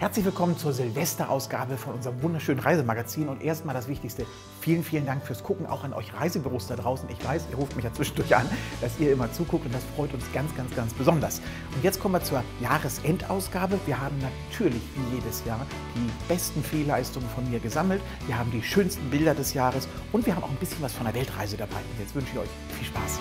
Herzlich willkommen zur Silvesterausgabe von unserem wunderschönen Reisemagazin. Und erstmal das Wichtigste, vielen, vielen Dank fürs Gucken, auch an euch Reisebüros da draußen. Ich weiß, ihr ruft mich ja zwischendurch an, dass ihr immer zuguckt und das freut uns ganz, ganz, ganz besonders. Und jetzt kommen wir zur Jahresendausgabe. Wir haben natürlich, wie jedes Jahr, die besten Fehlleistungen von mir gesammelt. Wir haben die schönsten Bilder des Jahres und wir haben auch ein bisschen was von der Weltreise dabei. Und jetzt wünsche ich euch viel Spaß.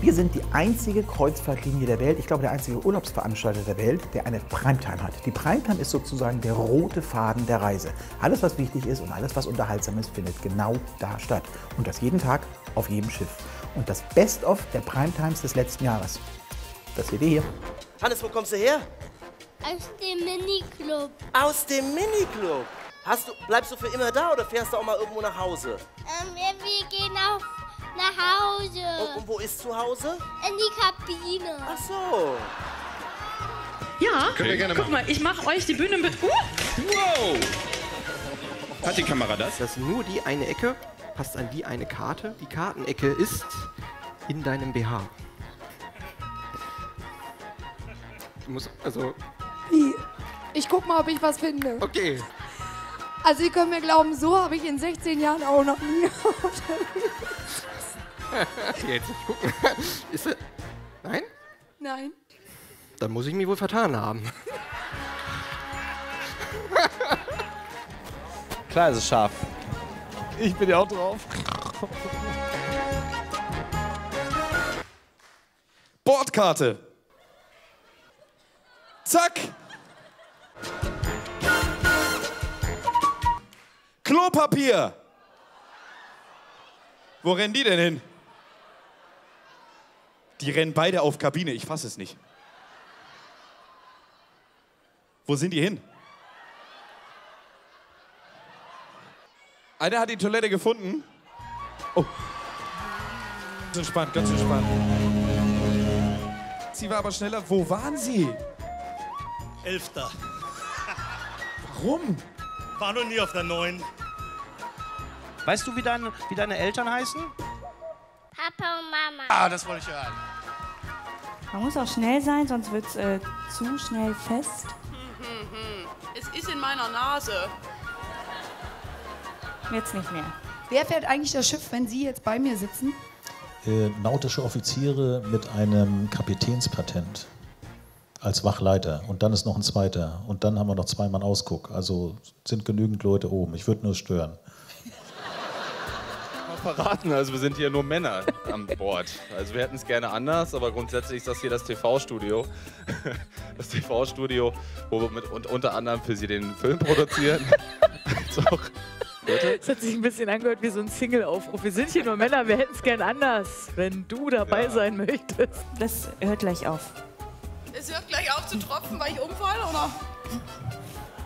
Wir sind die einzige Kreuzfahrtlinie der Welt, ich glaube der einzige Urlaubsveranstalter der Welt, der eine Primetime hat. Die Primetime ist sozusagen der rote Faden der Reise. Alles, was wichtig ist und alles, was unterhaltsam ist, findet genau da statt. Und das jeden Tag auf jedem Schiff. Und das Best-of der Primetimes des letzten Jahres. Das seht ihr hier. Hannes, wo kommst du her? Aus dem Miniclub. Aus dem Miniclub? Bleibst du für immer da oder fährst du auch mal irgendwo nach Hause? Wir gehen auf... nach Hause. Und wo ist zu Hause? In die Kabine. Ach so. Ja, können wir gerne guck mal, ich mache euch die Bühne mit... Wow! Hat die Kamera das? Das ist nur die eine Ecke, passt an die eine Karte. Die Kartenecke ist in deinem BH. Du musst, also... Ich guck mal, ob ich was finde. Okay. Also ihr könnt mir glauben, so habe ich in 16 Jahren auch noch nie Jetzt, ich guck mal. Ist das... Nein? Nein. Dann muss ich mich wohl vertan haben. Klar ist es scharf. Ich bin ja auch drauf. Bordkarte. Zack. Klopapier. Wo rennen die denn hin? Die rennen beide auf Kabine, ich fasse es nicht. Wo sind die hin? Einer hat die Toilette gefunden. Oh. Ganz entspannt, ganz entspannt. Sie war aber schneller. Wo waren sie? 11. Warum? War noch nie auf der 9. Weißt du, wie deine Eltern heißen? Papa und Mama. Ah, das wollte ich hören. Man muss auch schnell sein, sonst wird es zu schnell fest. Es ist in meiner Nase. Jetzt nicht mehr. Wer fährt eigentlich das Schiff, wenn Sie jetzt bei mir sitzen? Nautische Offiziere mit einem Kapitänspatent. Als Wachleiter. Und dann ist noch ein zweiter. Und dann haben wir noch 2 Mann Ausguck. Also sind genügend Leute oben. Ich würde nur stören. Mal verraten, also wir sind hier nur Männer an Bord. Also wir hätten es gerne anders, aber grundsätzlich ist das hier das TV-Studio. Das TV-Studio, wo wir unter anderem für Sie den Film produzieren. Das hat sich ein bisschen angehört wie so ein Single-Aufruf. Wir sind hier nur Männer, wir hätten es gern anders, wenn du dabei sein möchtest. Das hört gleich auf. Es hört gleich auf zu tropfen, weil ich umfalle, oder?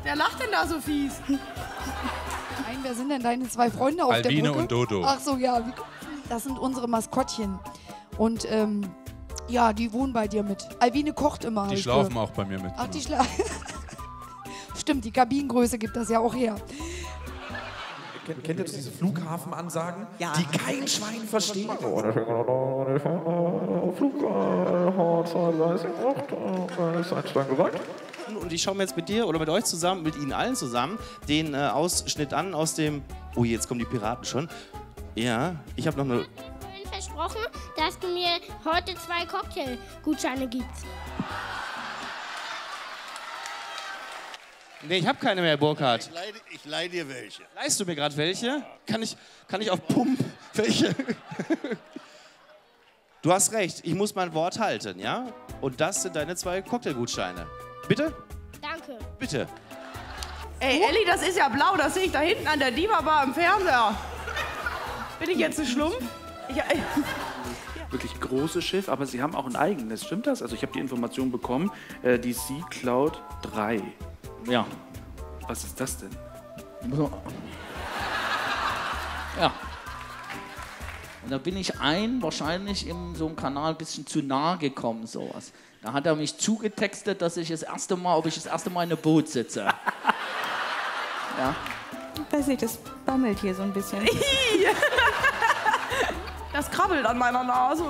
Wer lacht denn da so fies? Nein, wer sind denn deine 2 Freunde auf Albine der Brücke? Albine und Dodo. Ach so, ja. Das sind unsere Maskottchen. Und ja, die wohnen bei dir mit. Albine kocht immer. Die schlafen auch bei mir mit. Ach, die schlafen. Stimmt, die Kabinengröße gibt das ja auch her. Kennt ihr diese Flughafenansagen, ja, die kein Schwein versteht? Und ich schaue mir jetzt mit dir oder mit euch zusammen, mit Ihnen allen zusammen, den Ausschnitt an aus dem... Oh, jetzt kommen die Piraten schon. Ja, ich habe noch eine... Ich habe versprochen, dass du mir heute 2 Cocktailgutscheine gibst. Nee, ich habe keine mehr, Burkhard. Ich leih dir welche. Leihst du mir gerade welche? Kann ich auf Pump welche? Du hast recht, ich muss mein Wort halten, ja? Und das sind deine 2 Cocktailgutscheine. Bitte? Danke. Bitte. Ey, Elli, das ist ja blau, das sehe ich da hinten an der Diva-Bar im Fernseher. Bin ich jetzt ein Schlumpf? Wirklich großes Schiff, aber sie haben auch ein eigenes, stimmt das? Also ich habe die Information bekommen, die Sea Cloud 3. Ja. Was ist das denn? Ja. Und da bin ich wahrscheinlich in so einem Kanal ein bisschen zu nah gekommen, sowas. Da hat er mich zugetextet, dass ich das erste Mal in einem Boot sitze. Ja. Ich weiß nicht, das bammelt hier so ein bisschen. Das krabbelt an meiner Nase.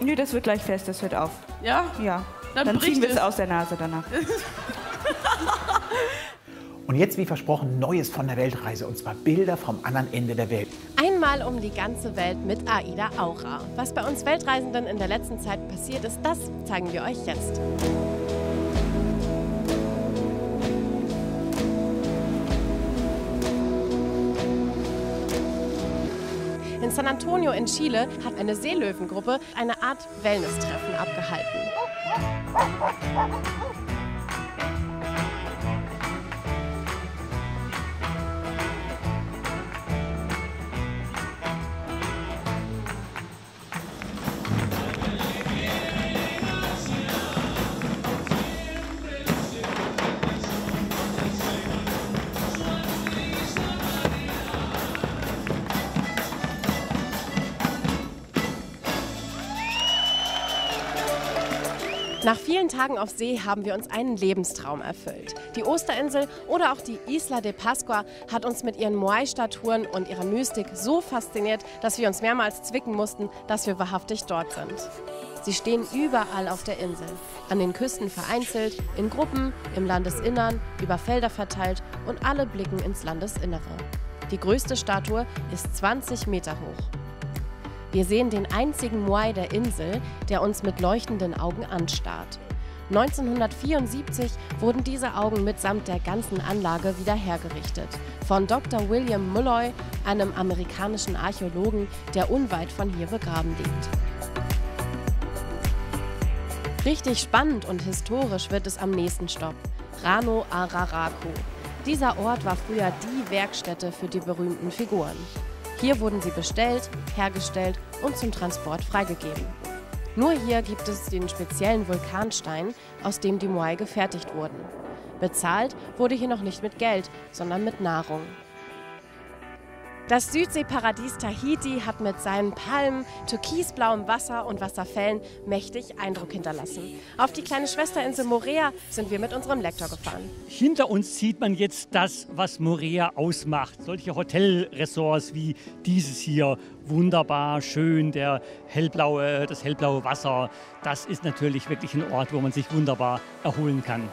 Nö, das wird gleich fest, das hört auf. Ja? Ja. Dann ziehen wir es aus der Nase danach. Und jetzt, wie versprochen, Neues von der Weltreise, und zwar Bilder vom anderen Ende der Welt. Einmal um die ganze Welt mit AIDA Aura. Was bei uns Weltreisenden in der letzten Zeit passiert ist, das zeigen wir euch jetzt. In San Antonio in Chile hat eine Seelöwengruppe eine Art Wellness-Treffen abgehalten. Nach vielen Tagen auf See haben wir uns einen Lebenstraum erfüllt. Die Osterinsel oder auch die Isla de Pascua hat uns mit ihren Moai-Statuen und ihrer Mystik so fasziniert, dass wir uns mehrmals zwicken mussten, dass wir wahrhaftig dort sind. Sie stehen überall auf der Insel, an den Küsten vereinzelt, in Gruppen, im Landesinnern, über Felder verteilt, und alle blicken ins Landesinnere. Die größte Statue ist 20 Meter hoch. Wir sehen den einzigen Moai der Insel, der uns mit leuchtenden Augen anstarrt. 1974 wurden diese Augen mitsamt der ganzen Anlage wieder hergerichtet. Von Dr. William Mulloy, einem amerikanischen Archäologen, der unweit von hier begraben liegt. Richtig spannend und historisch wird es am nächsten Stopp: Rano Raraku. Dieser Ort war früher die Werkstätte für die berühmten Figuren. Hier wurden sie bestellt, hergestellt und zum Transport freigegeben. Nur hier gibt es den speziellen Vulkanstein, aus dem die Moai gefertigt wurden. Bezahlt wurde hier noch nicht mit Geld, sondern mit Nahrung. Das Südseeparadies Tahiti hat mit seinen Palmen, türkisblauem Wasser und Wasserfällen mächtig Eindruck hinterlassen. Auf die kleine Schwesterinsel Moorea sind wir mit unserem Lektor gefahren. Hinter uns sieht man jetzt das, was Moorea ausmacht. Solche Hotelresorts wie dieses hier, wunderbar, schön, das hellblaue Wasser. Das ist natürlich wirklich ein Ort, wo man sich wunderbar erholen kann.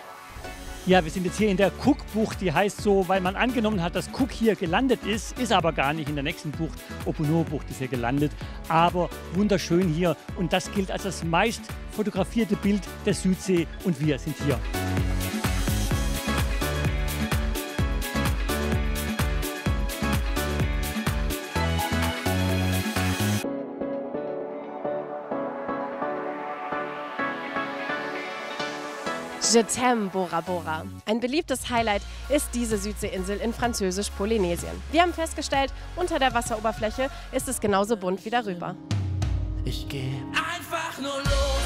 Ja, wir sind jetzt hier in der Cook-Bucht, die heißt so, weil man angenommen hat, dass Cook hier gelandet ist, ist aber gar nicht in der nächsten Bucht. Opunohu-Bucht ist hier gelandet, aber wunderschön hier, und das gilt als das meist fotografierte Bild der Südsee, und wir sind hier. Je t'aime, Bora Bora. Ein beliebtes Highlight ist diese Südseeinsel in Französisch-Polynesien. Wir haben festgestellt, unter der Wasseroberfläche ist es genauso bunt wie darüber. Ich gehe einfach nur los,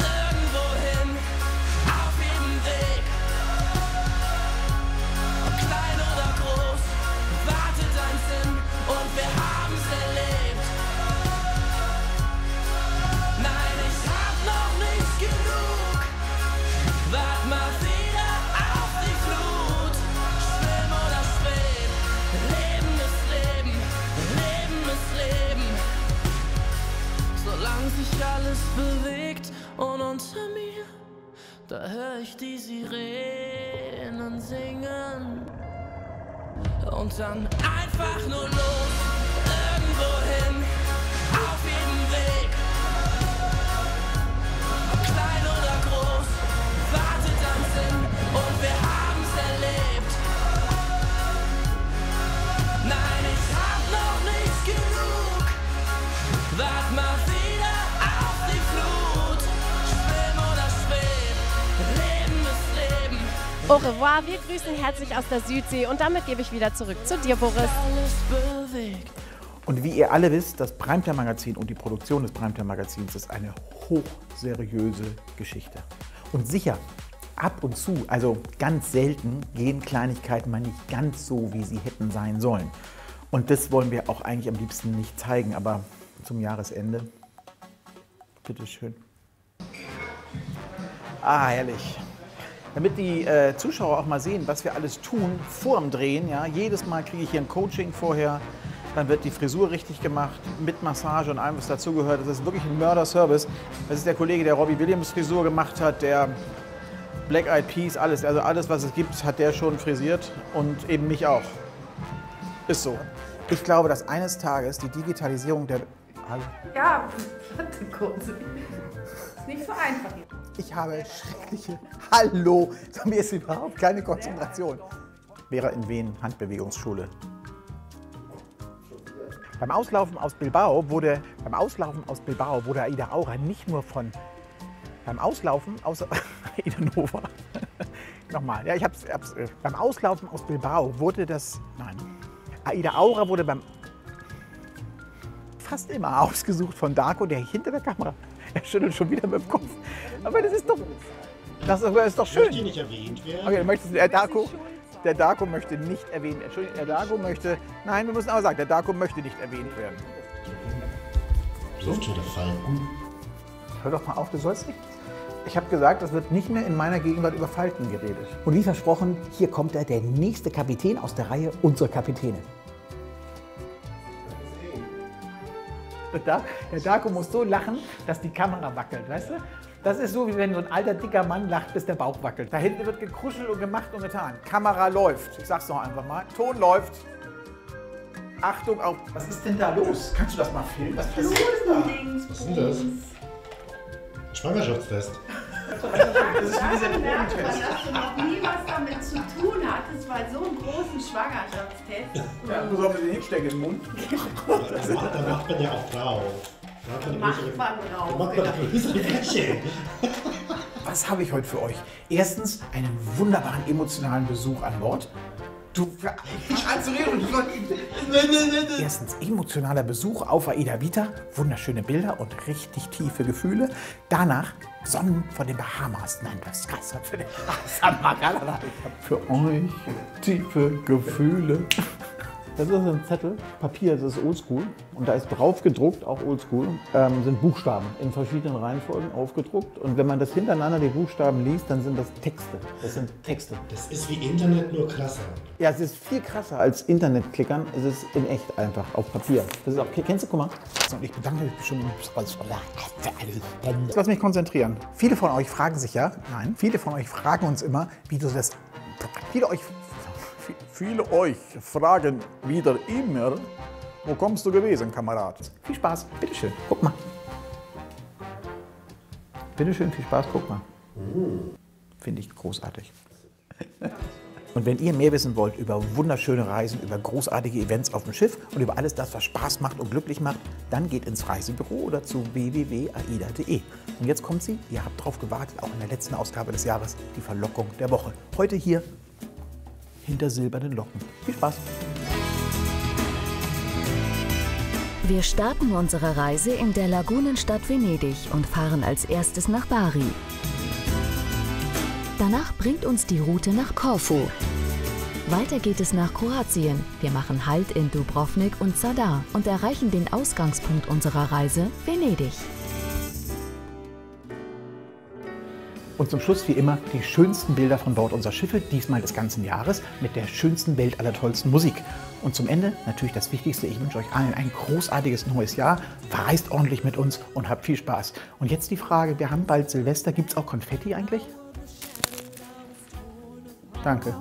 irgendwo hin, auf jedem Weg. Ob klein oder groß, wartet ein Sinn, und wir haben's erlebt. Nein, ich hab noch nichts genug. Wart mal wieder auf die Flut, schwimm oder schweb, Leben ist Leben, Leben ist Leben. Solange sich alles bewegt, und unter mir, da hör ich die Sirenen singen. Und dann einfach nur los, irgendwo hin, auf jedem Weg. Ob klein oder groß, wartet am Sinn, und wir haben's erlebt. Nein, ich hab noch nicht genug. Wart mal wieder auf die Flut, schwimm oder schweb, Leben ist Leben. Au revoir, wir grüßen herzlich aus der Südsee, und damit gebe ich wieder zurück zu dir, Boris. Und wie ihr alle wisst, das Prime Time Magazin und die Produktion des Prime Time Magazins ist eine hochseriöse Geschichte. Und sicher, ab und zu, also ganz selten, gehen Kleinigkeiten mal nicht ganz so, wie sie hätten sein sollen. Und das wollen wir auch eigentlich am liebsten nicht zeigen, aber zum Jahresende, bitteschön. Ah, herrlich. Damit die Zuschauer auch mal sehen, was wir alles tun vor dem Drehen, ja, jedes Mal kriege ich hier ein Coaching vorher, dann wird die Frisur richtig gemacht, mit Massage und allem, was dazugehört. Das ist wirklich ein Mörder-Service. Das ist der Kollege, der Robbie Williams Frisur gemacht hat, der Black Eyed Peas, alles. Also alles, was es gibt, hat der schon frisiert und eben mich auch. Ist so. Ich glaube, dass eines Tages die Digitalisierung der... Hallo? Ja, warte kurz. Ist nicht so einfach hier. Ich habe schreckliche... Hallo! Mir ist überhaupt keine Konzentration. Vera in Wien, Handbewegungsschule. Beim Auslaufen aus Bilbao wurde AIDA Aura nicht nur von... Beim Auslaufen aus... AIDA Nova. Nochmal. Ja, ich hab's... Beim Auslaufen aus Bilbao wurde das... Nein. AIDA Aura wurde beim... fast immer ausgesucht von Darko, der hinter der Kamera... Er schüttelt schon wieder mit dem Kopf. Aber das ist doch... Das ist doch schön. Möchte nicht erwähnt werden. Okay, möchtest du... Darko... Der Darko möchte nicht erwähnt werden. Entschuldigung, der Darko möchte... Nein, wir müssen aber sagen, der Darko möchte nicht erwähnt werden. Luftschütte Falten. Hör doch mal auf, du sollst nicht... Ich habe gesagt, es wird nicht mehr in meiner Gegenwart über Falten geredet. Und wie versprochen, hier kommt der nächste Kapitän aus der Reihe unserer Kapitäne. Der Darko muss so lachen, dass die Kamera wackelt, weißt du? Das ist so, wie wenn so ein alter, dicker Mann lacht, bis der Bauch wackelt. Da hinten wird gekuschelt und gemacht und getan. Kamera läuft. Ich sag's noch einfach mal. Ton läuft. Achtung auf. Was ist denn da los? Kannst du das mal filmen? Was passiert da? Was ist das? Ein Schwangerschaftstest. Das ist wie dieser Drogentest. Dass du noch nie was damit zu tun hattest, weil so einen großen Schwangerschaftstest. Ja, du sollst den hinstecken im Mund. Da macht man ja auch drauf. Was habe ich heute für euch? Erstens einen wunderbaren emotionalen Besuch an Bord. Erstens emotionaler Besuch auf AIDAvita, wunderschöne Bilder und richtig tiefe Gefühle. Danach Sonnen von den Bahamas. Nein, das ist für euch tiefe Gefühle. Das ist ein Zettel, Papier, das ist oldschool und da ist drauf gedruckt, auch oldschool, sind Buchstaben in verschiedenen Reihenfolgen aufgedruckt und wenn man das hintereinander die Buchstaben liest, dann sind das Texte. Das sind Texte. Das ist wie Internet, nur krasser. Ja, es ist viel krasser als Internetklickern, es ist in echt einfach auf Papier. Das ist auch, kennst du, guck mal. Und ich bedanke mich bestimmt. Lass mich konzentrieren. Viele von euch fragen sich ja, nein, viele von euch fragen uns immer, wie du das, Viele euch fragen wieder immer, wo kommst du gewesen, Kamerad? Viel Spaß, bitteschön, guck mal. Bitteschön, viel Spaß, guck mal. Finde ich großartig. Und wenn ihr mehr wissen wollt über wunderschöne Reisen, über großartige Events auf dem Schiff und über alles das, was Spaß macht und glücklich macht, dann geht ins Reisebüro oder zu www.aida.de. Und jetzt kommt sie, ihr habt drauf gewartet, auch in der letzten Ausgabe des Jahres, die Verlockung der Woche. Heute hier. Hinter silbernen Locken. Viel Spaß! Wir starten unsere Reise in der Lagunenstadt Venedig und fahren als erstes nach Bari. Danach bringt uns die Route nach Korfu. Weiter geht es nach Kroatien. Wir machen Halt in Dubrovnik und Zadar und erreichen den Ausgangspunkt unserer Reise, Venedig. Und zum Schluss, wie immer, die schönsten Bilder von Bord unserer Schiffe, diesmal des ganzen Jahres, mit der schönsten Welt aller tollsten Musik. Und zum Ende natürlich das Wichtigste, ich wünsche euch allen ein großartiges neues Jahr, verreist ordentlich mit uns und habt viel Spaß. Und jetzt die Frage, wir haben bald Silvester, gibt's auch Konfetti eigentlich? Danke.